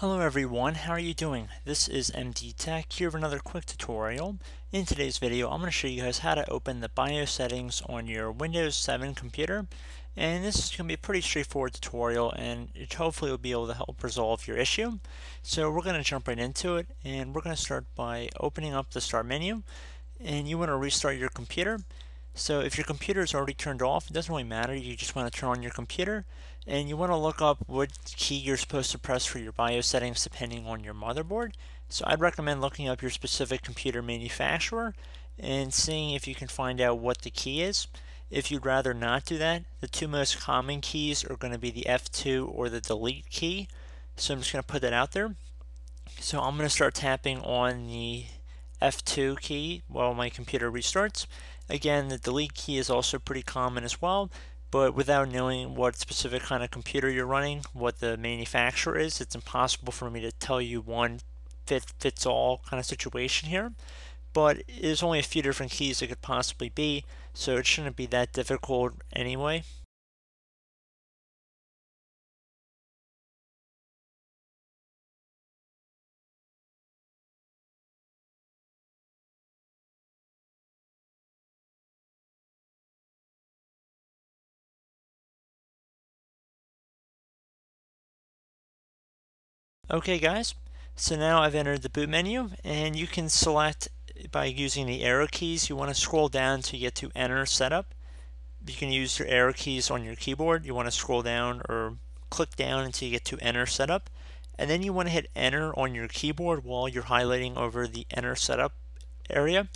Hello everyone, how are you doing? This is MD Tech here with another quick tutorial. In today's video, I'm going to show you guys how to open the BIOS settings on your Windows 7 computer. And this is going to be a pretty straightforward tutorial, and it hopefully will be able to help resolve your issue. So we're going to jump right into it, and we're going to start by opening up the Start menu. And you want to restart your computer. So if your computer is already turned off, it doesn't really matter, you just want to turn on your computer and you want to look up what key you're supposed to press for your BIOS settings depending on your motherboard. So I'd recommend looking up your specific computer manufacturer and seeing if you can find out what the key is. If you'd rather not do that, the two most common keys are going to be the F2 or the delete key. So I'm just going to put that out there. So I'm going to start tapping on the F2 key while my computer restarts. Again, the delete key is also pretty common as well, but without knowing what specific kind of computer you're running, what the manufacturer is, it's impossible for me to tell you one fits all kind of situation here. But there's only a few different keys it could possibly be, so it shouldn't be that difficult anyway. Okay guys, so now I've entered the boot menu, and you can select by using the arrow keys. You want to scroll down to get to Enter Setup. You can use your arrow keys on your keyboard. You want to scroll down or click down until you get to Enter Setup, and then you want to hit Enter on your keyboard while you're highlighting over the Enter Setup area.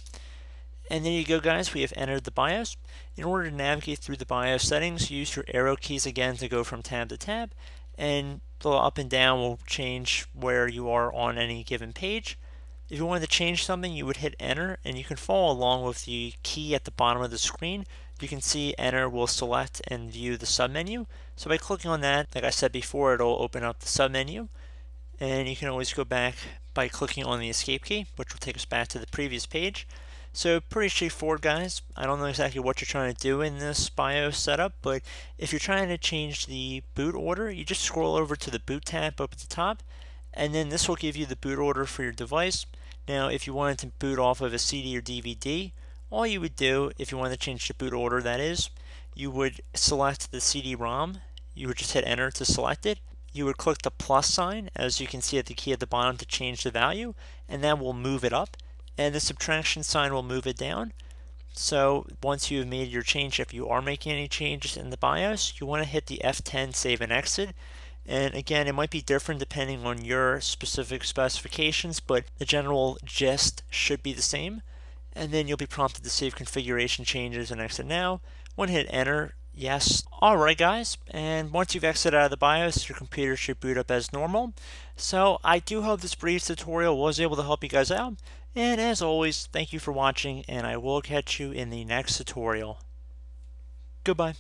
And there you go guys, we have entered the BIOS. In order to navigate through the BIOS settings, use your arrow keys again to go from tab to tab, and the up and down will change where you are on any given page. If you wanted to change something, you would hit Enter, and you can follow along with the key at the bottom of the screen. You can see Enter will select and view the submenu. So by clicking on that, like I said before, it'll open up the submenu, and you can always go back by clicking on the Escape key, which will take us back to the previous page. So pretty straightforward guys. I don't know exactly what you're trying to do in this BIOS setup, but if you're trying to change the boot order, you just scroll over to the boot tab up at the top, and then this will give you the boot order for your device. Now if you wanted to boot off of a CD or DVD, all you would do, if you wanted to change the boot order that is, you would select the CD-ROM, you would just hit Enter to select it, you would click the plus sign as you can see at the key at the bottom to change the value, and that will move it up. And the subtraction sign will move it down. So once you've made your change, if you are making any changes in the BIOS, you want to hit the F10 save and exit. And again, it might be different depending on your specific specifications, but the general gist should be the same. And then you'll be prompted to save configuration changes and exit now. One hit Enter, yes. Alright guys, and once you've exited out of the BIOS, your computer should boot up as normal. So I do hope this brief tutorial was able to help you guys out. And as always, thank you for watching, and I will catch you in the next tutorial. Goodbye.